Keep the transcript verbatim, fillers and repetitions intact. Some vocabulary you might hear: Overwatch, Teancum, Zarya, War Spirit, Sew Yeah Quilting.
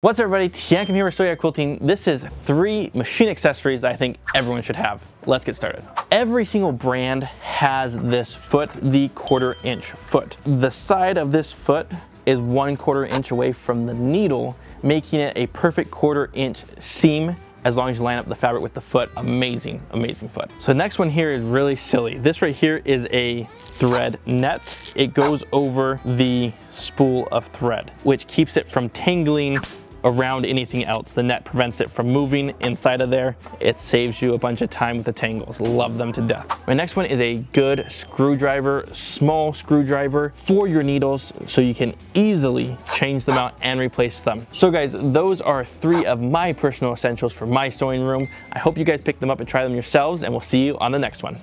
What's up everybody, Teancum here with Sew Yeah Quilting. This is three machine accessories that I think everyone should have. Let's get started. Every single brand has this foot, the quarter inch foot. The side of this foot is one quarter inch away from the needle, making it a perfect quarter inch seam as long as you line up the fabric with the foot. Amazing, amazing foot. So the next one here is really silly. This right here is a thread net. It goes over the spool of thread, which keeps it from tangling around anything else. The net prevents it from moving inside of there. It saves you a bunch of time with the tangles. Love them to death. My next one is a good screwdriver, small screwdriver for your needles so you can easily change them out and replace them. So guys, those are three of my personal essentials for my sewing room. I hope you guys pick them up and try them yourselves, and we'll see you on the next one.